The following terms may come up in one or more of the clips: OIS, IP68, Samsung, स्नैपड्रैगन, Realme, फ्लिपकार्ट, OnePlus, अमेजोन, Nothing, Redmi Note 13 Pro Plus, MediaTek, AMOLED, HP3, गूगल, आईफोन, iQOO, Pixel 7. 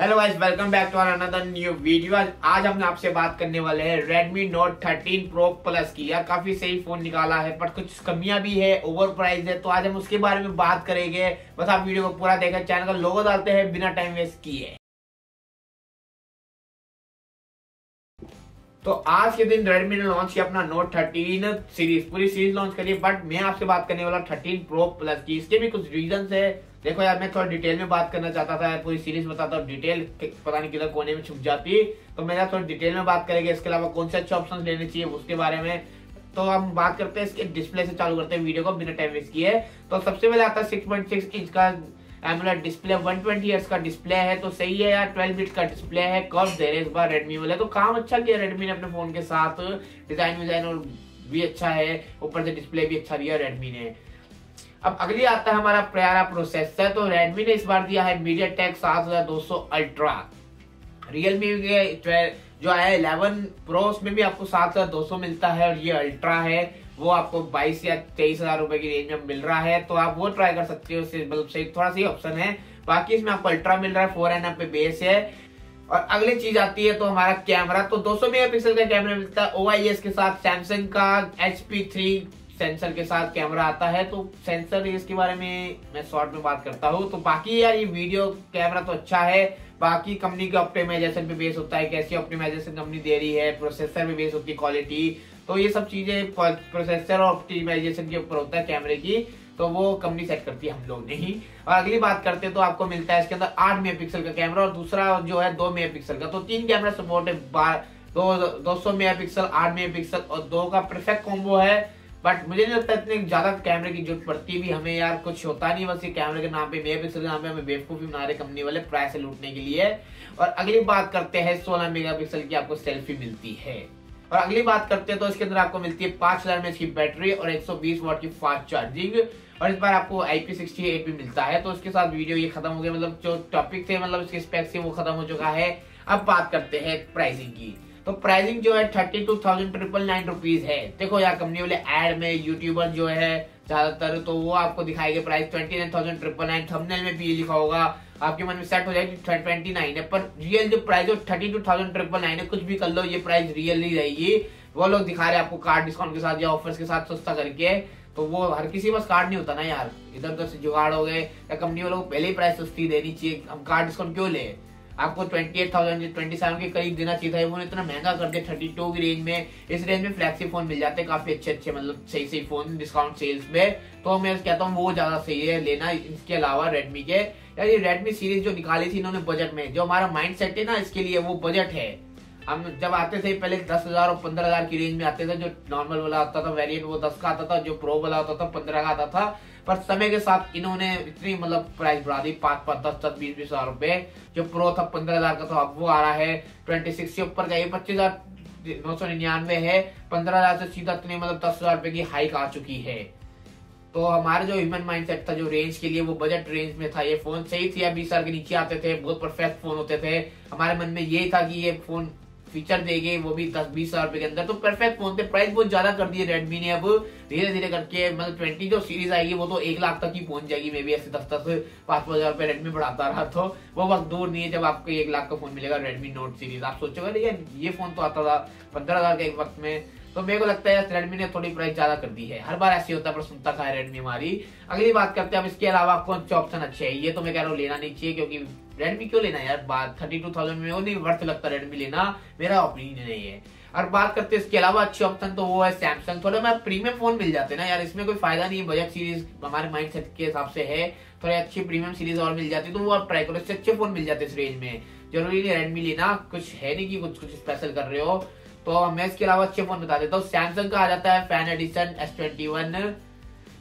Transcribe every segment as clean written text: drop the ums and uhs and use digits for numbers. Hello guys, welcome back to another new video. आज हम आपसे बात करने वाले हैं Redmi Note 13 Pro Plus की। यार काफी सही फोन निकाला है, पर कुछ कमियां भी है, ओवर प्राइस है, तो आज हम उसके बारे में बात करेंगे। बस आप वीडियो को पूरा देखें, चैनल का लोगो डालते हैं बिना टाइम वेस्ट किए। तो आज के दिन Redmi ने लॉन्च किया अपना Note 13 सीरीज, पूरी सीरीज लॉन्च करी, बट मैं आपसे बात करने वाला 13 Pro Plus की। इसके भी कुछ रीजंस है। देखो यार, मैं थोड़ा डिटेल में बात करना चाहता था, पूरी सीरीज बताता हूँ, डिटेल पता नहीं किधर कोने में छुप जाती, तो मैं थोड़ा डिटेल में बात करेंगे। इसके अलावा कौन से अच्छे ऑप्शन लेने चाहिए उसके बारे में। तो हम बात करते हैं, इसके डिस्प्ले से चालू करते हैं वीडियो को बिना टाइम वेस्ट किए। तो सबसे पहले आता है 6.6 इंच का AMOLED डिस्प्ले, 120Hz का डिस्प्ले है, तो सही है यार। 12 बिट का डिस्प्ले है, कर्व दे रहे इस बार रेडमी वाले, तो काम अच्छा किया रेडमी ने अपने फोन के साथ। डिजाइन विजाइन और भी अच्छा है, ऊपर से डिस्प्ले भी अच्छा दिया रेडमी ने। अब अगली आता है हमारा प्यारा प्रोसेसर, तो रेडमी ने इस बार दिया है MediaTek 7200 अल्ट्रा। Realme के जो आया 11 Pro, उसमें भी आपको 7200 मिलता है, और ये अल्ट्रा है वो आपको 22 या 23,000 रुपए की रेंज में मिल रहा है, तो आप वो ट्राई कर सकते हो। इससे बल्ब से थोड़ा सा ऑप्शन है, बाकी इसमें आपको अल्ट्रा मिल रहा है, 4.9 पे बेस है। और अगली चीज आती है तो हमारा कैमरा, तो 200 मेगापिक्सल का कैमरा मिलता है OIS के साथ। सैमसंग का HP3 सेंसर के साथ कैमरा आता है, तो सेंसर इसके बारे में मैं शॉर्ट में बात करता हूँ। तो बाकी यार ये वीडियो कैमरा तो अच्छा है, बाकी कंपनी के ऑप्टिमाइजेशन पे बेस होता है, कैसी ऑप्टिमाइजेशन कंपनी दे रही है, प्रोसेसर पे बेस होती है क्वालिटी, तो ये सब चीजें प्रोसेसर और ऑप्टिमाइजेशन के ऊपर होता है कैमरे की, तो वो कंपनी सेट करती है, हम लोग नहीं। और अगली बात करते हैं तो आपको मिलता है इसके अंदर 8 मेगापिक्सल का कैमरा, और दूसरा जो है 2 मेगापिक्सल का, तो 3 कैमरा सपोर्ट है। 200 मेगापिक्सल, 8 मेगापिक्सल और 2 का परफेक्ट कॉम्बो है। बट मुझे नहीं लगता इतने ज्यादा कैमरे की जरूरत पड़ती भी हमें यार, कुछ होता नहीं, बस ये कैमरे के नाम पे, मेगापिक्सल के नाम पे हमें बेवकूफी बना रहे कंपनी वाले प्राइस से लूटने के लिए। और अगली बात करते हैं 16 मेगापिक्सल की आपको सेल्फी मिलती है। और अगली बात करते हैं तो इसके अंदर आपको मिलती है 5000 mAh की बैटरी और 120 वाट की फास्ट चार्जिंग, और इस बार आपको IP68 भी मिलता है। तो इसके साथ वीडियो ये खत्म हो गया, मतलब जो टॉपिक थे, मतलब इसके स्पेक्स थे वो खत्म हो चुका है। अब बात करते हैं प्राइसिंग की, तो प्राइसिंग जो है 32,999 रुपीज है। देखो यार, कंपनी वाले एड में यूट्यूबर जो है ज्यादातर, तो वो आपको दिखाएंगे प्राइस 29,999, थंबनेल में भी लिखा होगा, आपके मन में सेट हो जाएगी 29 है, पर रियल जो प्राइस है 32,999 है। कुछ भी कर लो, ये प्राइस रियल ही रहेगी। वो लोग दिखा रहे हैं आपको कार्ड डिस्काउंट के साथ या ऑफर्स के साथ सस्ता करके, तो वो हर किसी बस कार्ड नहीं होता ना यार, इधर उधर से जुगाड़ हो गए, या कंपनी वालों को पहले ही प्राइस सस्ती देनी चाहिए। हम कार्ड डिस्काउंट क्यों ले, आपको 28,000 27 के करीब देना चाहिए था, वो इतना महंगा कर दिया 32 की रेंज में। इस रेंज में फ्लैक्सी फोन मिल जाते हैं काफी अच्छे, मतलब सही सही फोन डिस्काउंट सेल्स में, तो मैं कहता हूँ वो ज्यादा सही है लेना। इसके अलावा रेडमी के यार, ये रेडमी सीरीज जो निकाली थी इन्होंने बजट में, जो हमारा माइंड सेट है ना इसके लिए, वो बजट है। हम जब आते थे पहले 10,000 और 15,000 की रेंज में आते थे, जो नॉर्मल वाला आता था वेरिएंट वो 10 का आता था, जो प्रो वाला आता था 15 का आता था, पर समय के साथ इन्होंने इतनी मतलब प्राइस बढ़ा दी, 5-5, 10-10, 20-20 हजार रुपए। जो प्रो था 15,000 का, तो अब वो आ रहा है 26 के ऊपर का, ये 25,999 है। 15,000 से सीधा इतने मतलब 10,000 रुपए की हाइक आ चुकी है। तो हमारा जो ह्यूमन माइंडसेट था जो रेंज के लिए, वो बजट रेंज में था। ये फोन सही थी, 20,000 के नीचे आते थे, बहुत परफेक्ट फोन होते थे। हमारे मन में ये था कि ये फोन फीचर देंगे, वो भी 10-20 हजार रुपए के अंदर, तो परफेक्ट फोन थे। प्राइस बहुत ज्यादा कर दिए रेडमी ने, अब धीरे धीरे करके मतलब 20 जो सीरीज आएगी वो तो 1 लाख तक ही पहुंच जाएगी, मे भी ऐसे 10-10, 5-5 हजार रुपए रेडमी बढ़ाता रहा, तो वो वक्त दूर नहीं है जब आपको 1 लाख का फोन मिलेगा रेडमी नोट सीरीज। आप सोचोगे यार ये फोन तो आता था 15,000 के एक वक्त में, तो मेरे को लगता है रेडमी ने थोड़ी प्राइस ज्यादा कर दी है। हर बार ऐसी होता है, पर सुनता था रेडमी हमारी। अगली बात करते हैं, अब इसके अलावा आपको अच्छे ऑप्शन अच्छे है, ये तो मैं कह रहा हूँ लेना नहीं चाहिए, क्योंकि रेडमी क्यों लेना यार, 32,000 में वो नहीं वर्थ लगता रेडमी लेना, मेरा ओपिनियन नहीं है। और बात करते हैं इसके अलावा अच्छे ऑप्शन, तो वो है सैमसंग। थोड़ा मैं प्रीमियम फोन मिल जाते ना यार, इसमें कोई फायदा नहीं है, बजट सीरीज हमारे माइंड सेट के हिसाब से है, थोड़े अच्छी प्रीमियम सीरीज और मिल जाती, तो वो आप ट्राई करो, इससे अच्छे फोन मिल जाते इस रेंज में। जरूरी नहीं रेडमी लेना, कुछ है नहीं कि कुछ कुछ स्पेशल कर रहे हो। तो मैं इसके अलावा अच्छे फोन बता देता हूँ। सैमसंग का आ जाता है फैन एडिशन S21,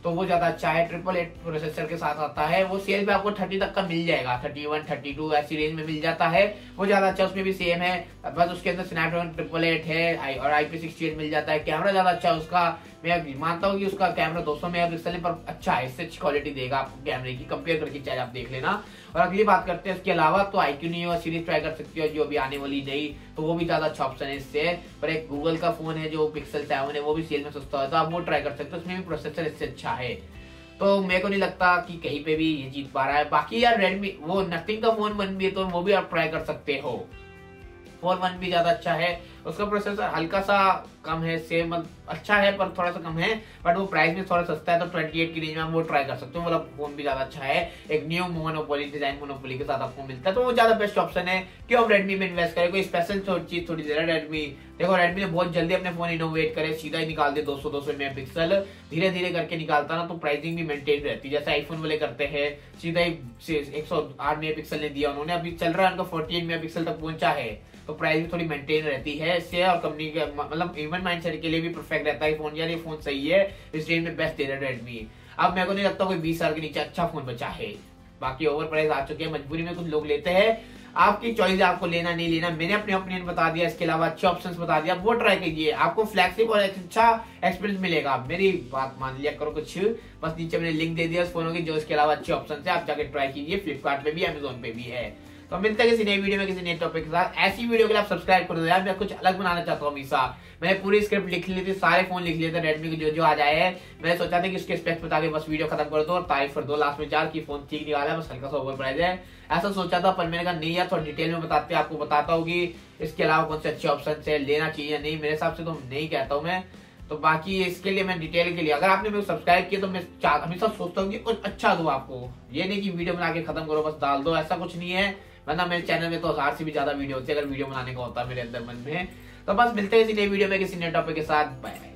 तो वो ज्यादा अच्छा है, 888 प्रोसेसर के साथ आता है, वो सेल में आपको 30 तक का मिल जाएगा, 31, 32 ऐसी रेंज में मिल जाता है, वो ज्यादा अच्छा, उसमें भी सेम है, बस उसके अंदर स्नैपड्रैगन 888 है और IP68 मिल जाता है। कैमरा ज्यादा अच्छा है उसका, मैं मानता हूँ कि उसका कैमरा 200 मेगापिक्सल है, पर अच्छा है, इससे अच्छी क्वालिटी देगा आपको कैमरे की, कंपेयर करके चाहे आप देख लेना। और अगली बात करते हैं इसके अलावा, तो iQOO सीरीज ट्राई कर सकती हो, जो भी आने वाली नई, तो वो भी ज्यादा अच्छा ऑप्शन है इससे। पर एक गूगल का फोन है जो Pixel 7 है, वो भी सेल में सस्ता है, तो आप वो ट्राई कर सकते हो, उसमें भी प्रोसेसर इससे अच्छा है। तो मेरे को नहीं लगता कि कहीं पे भी ये जीत पा रहा है। बाकी यार रेडमी वो नथिंग का फोन वन भी है तो वो भी आप ट्राई कर सकते हो। फोन वन भी ज्यादा अच्छा है, उसका प्रोसेसर हल्का सा कम है, सेम अच्छा है पर थोड़ा सा कम है, बट वो प्राइस में थोड़ा सस्ता है, तो 28 की रेंज में वो ट्राई कर सकते हो। मतलब फोन भी ज्यादा अच्छा है, एक न्यू मोनोपोली डिजाइन मोनोपोली के साथ आपको मिलता है, तो वो ज्यादा बेस्ट ऑप्शन है कि आप रेडमी में इन्वेस्ट करें। कोई स्पेशल चीज थोड़ी देर है रेडमी। देखो रेडमी ने बहुत जल्दी अपने फोन इनोवेट करे, सीधा ही निकाल दे 200 मेगापिक्सल, धीरे धीरे करके निकालता ना, तो प्राइसिंग भी मेंटेन रहती है। जैसे आईफोन वाले करते हैं, सीधा ही 108 मेगापिक्सल ने दिया उन्होंने, अभी चल रहा है उनका 48 मेगापिक्सल तक पहुंचा है, तो प्राइस भी थोड़ी मेंटेन रहती है। इससे और कंपनी के मतलब इवन माइंडसेट के लिए भी परफेक्ट रहता है फोन। यार ये फोन सही है, इस रेंज में बेस्ट दे रहा है रेडमी। अब मेरे को नहीं लगता कोई 20,000 के नीचे अच्छा फोन बचा है। बाकी ओवर प्राइस आ चुके हैं, मजबूरी में कुछ लोग लेते हैं, आपकी चॉइस आपको लेना नहीं लेना। मैंने अपने ओपिनियन बता दिया, इसके अलावा अच्छे ऑप्शंस बता दिया, वो ट्राई कीजिए, आपको फ्लैगशिप और अच्छा एक्सपीरियंस मिलेगा। मेरी बात मान लिया करो कुछ, बस नीचे मैंने लिंक दे दिया उस फोनों की जो इसके अलावा अच्छे ऑप्शन है, आप जाके ट्राई कीजिए। फ्लिपकार्ट पे भी, अमेजोन पे भी है। तो मिलते हैं किसी नई वीडियो में किसी नए टॉपिक के साथ। ऐसी वीडियो के लिए आप सब्सक्राइब कर दो यार, मैं कुछ अलग बनाना चाहता हूँ हमेशा। मैंने पूरी स्क्रिप्ट लिख ली थी, सारे फोन लिख लिए थे रेडमी के जो आ जाए हैं, मैंने सोचा था कि उसके स्पेक्स बता के बस वीडियो खत्म कर दो और तारीफ कर दो लास्ट में चार कि फोन ठीक निकाला है, बस हल्का सा ओवर प्राइस है, ऐसा सोचा था। पर मैंने कहा नहीं यार, थोड़ा डिटेल में बताते हैं, आपको बताता हूँ कि इसके अलावा कौन से अच्छे ऑप्शन है, लेना चाहिए या नहीं। मेरे हिसाब से तो नहीं कहता हूँ मैं, तो बाकी इसके लिए मैं डिटेल के लिए अगर आपने मेरे सब्सक्राइब किया तो मैं हमेशा सोचता हूँ कि कुछ अच्छा दूँ आपको, ये नहीं कि वीडियो बना के खत्म करो बस डाल दो, ऐसा कुछ नहीं है। वरना मेरे चैनल में तो 1000 से भी ज्यादा वीडियो होती है, अगर वीडियो बनाने का होता है मेरे अंदर मन में। तो बस मिलते हैं किसी नई वीडियो में किसी नए टॉपिक के साथ। बाय।